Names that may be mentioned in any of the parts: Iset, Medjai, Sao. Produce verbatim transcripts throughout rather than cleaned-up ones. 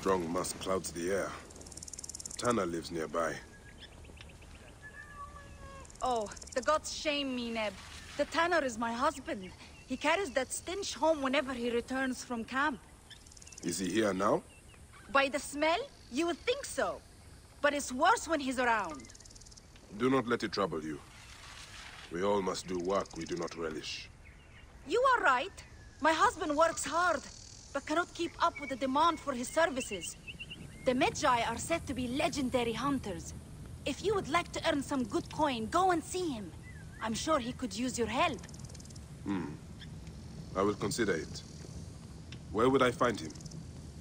strong must clouds the air. A tanner lives nearby. Oh, the gods shame me, Neb. The tanner is my husband. He carries that stench home whenever he returns from camp. Is he here now? By the smell, you would think so. But it's worse when he's around. Do not let it trouble you. We all must do work we do not relish. You are right. My husband works hard, but cannot keep up with the demand for his services. The Medjai are said to be legendary hunters. If you would like to earn some good coin, go and see him. I'm sure he could use your help. Hmm. I will consider it. Where would I find him?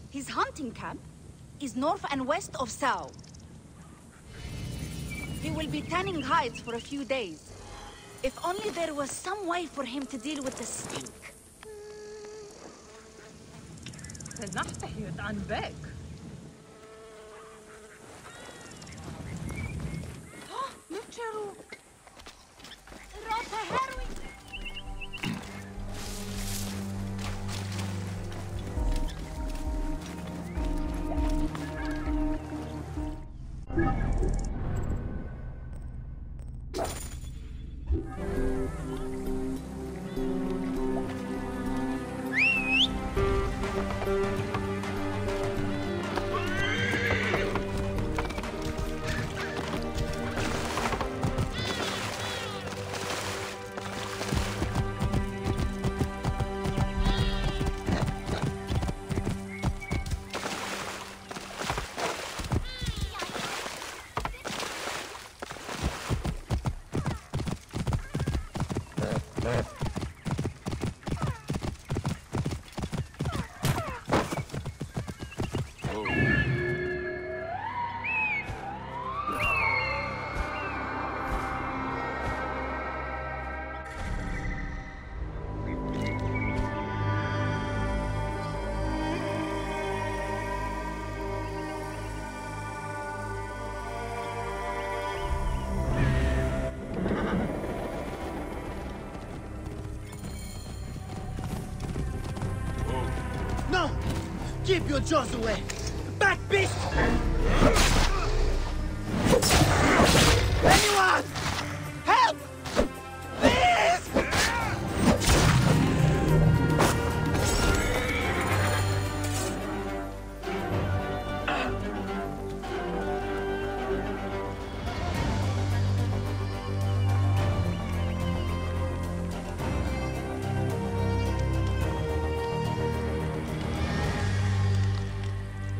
His hunting camp is north and west of Sao. He will be tanning hides for a few days. If only there was some way for him to deal with the stink. The night that he had unback. Keep your jaws away! Back, beast! Anyone! Help! Please!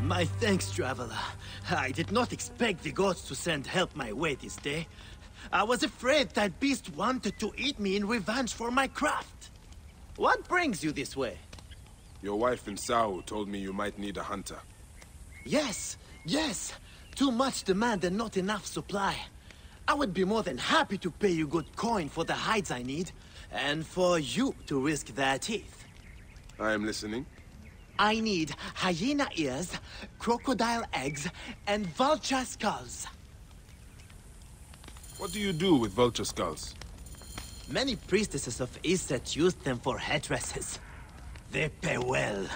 My thanks, traveler. I did not expect the gods to send help my way this day. I was afraid that beast wanted to eat me in revenge for my craft. What brings you this way? Your wife in Sao told me you might need a hunter. Yes, yes. Too much demand and not enough supply. I would be more than happy to pay you good coin for the hides I need, and for you to risk their teeth. I am listening. I need hyena ears, crocodile eggs, and vulture skulls. What do you do with vulture skulls? Many priestesses of Iset used them for headdresses. They pay well.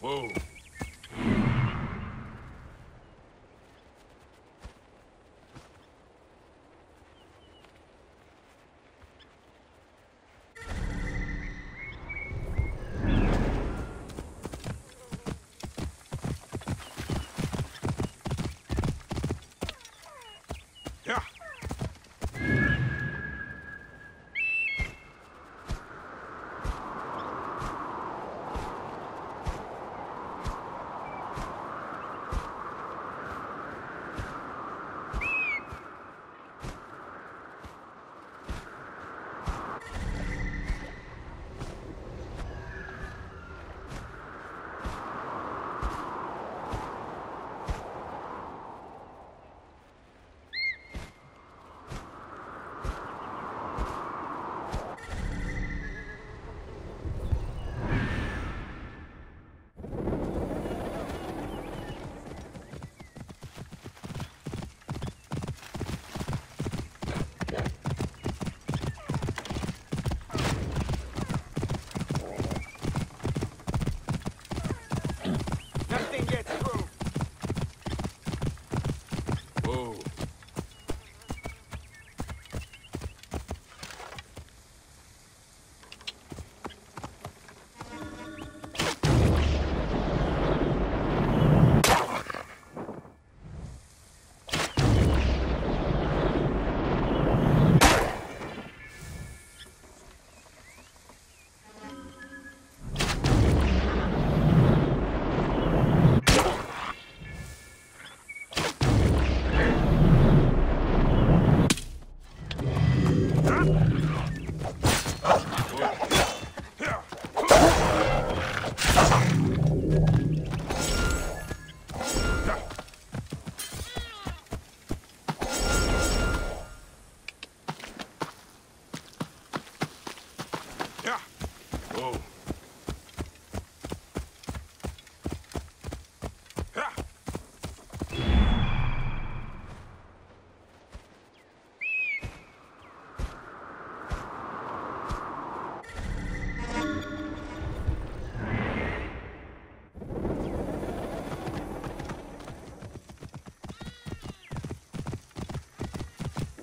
Whoa.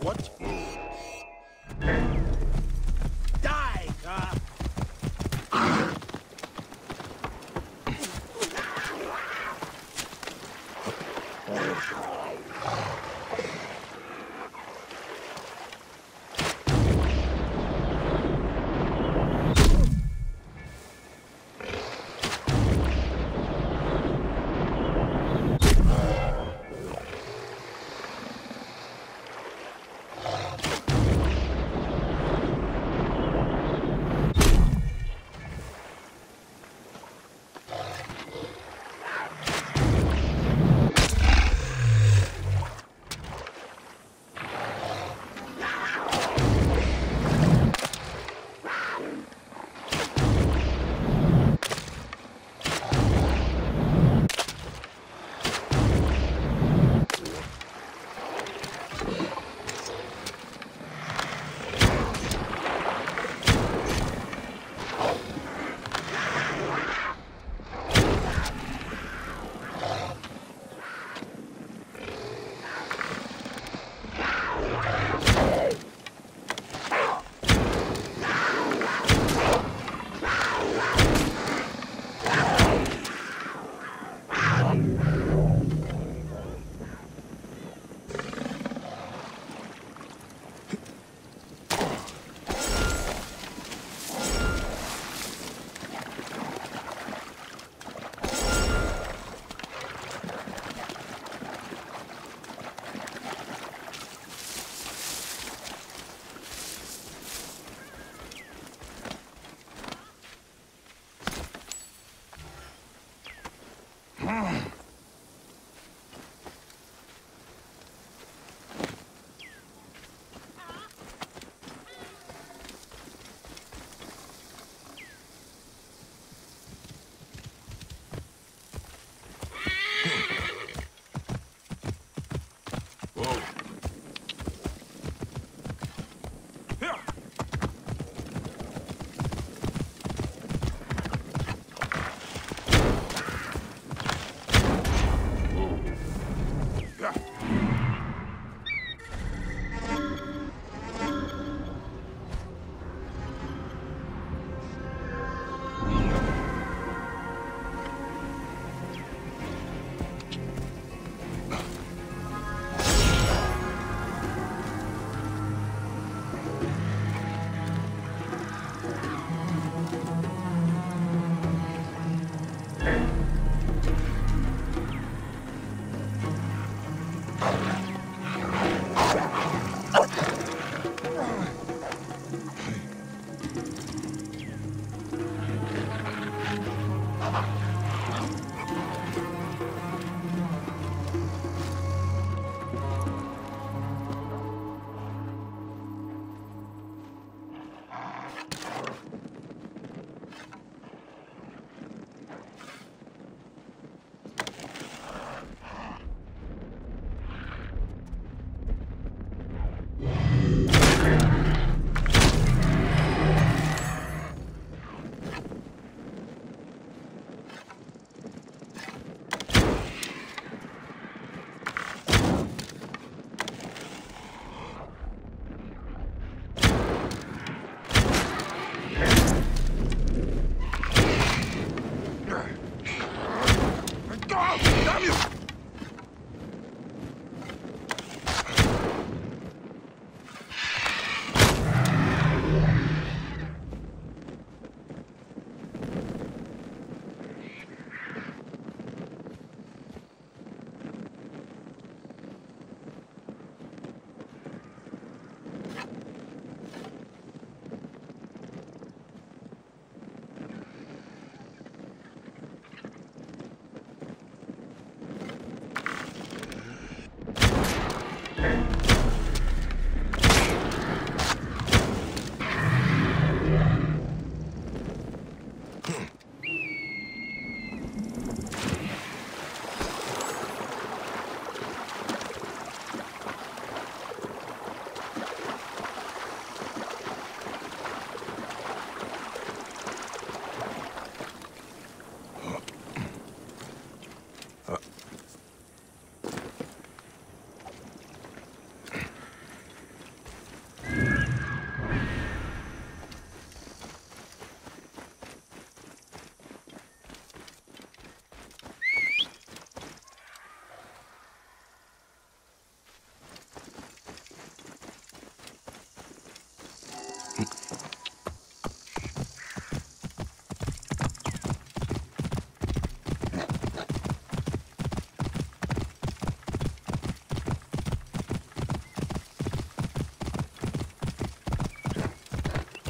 What? Die! Uh.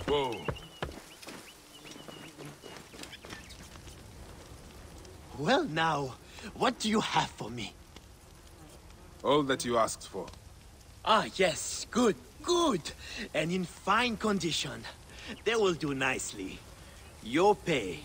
Whoa. Well now, what do you have for me? All that you asked for. Ah, yes. Good, good. And in fine condition. They will do nicely. Your pay.